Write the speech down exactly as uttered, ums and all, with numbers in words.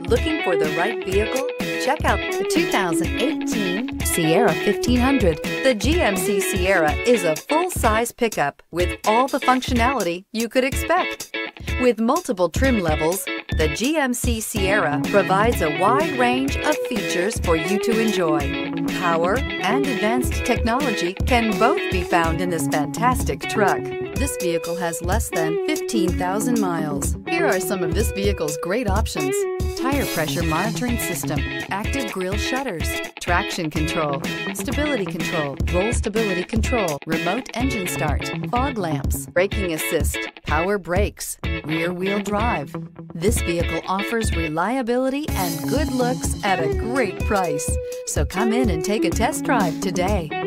Looking for the right vehicle? Check out the two thousand eighteen Sierra fifteen hundred. The G M C Sierra is a full-size pickup with all the functionality you could expect. With multiple trim levels, the G M C Sierra provides a wide range of features for you to enjoy. Power and advanced technology can both be found in this fantastic truck. This vehicle has less than fifteen thousand miles. Here are some of this vehicle's great options: tire pressure monitoring system, active grille shutters, traction control, stability control, roll stability control, remote engine start, fog lamps, braking assist, power brakes, rear-wheel drive. This vehicle offers reliability and good looks at a great price. So come in and take a test drive today.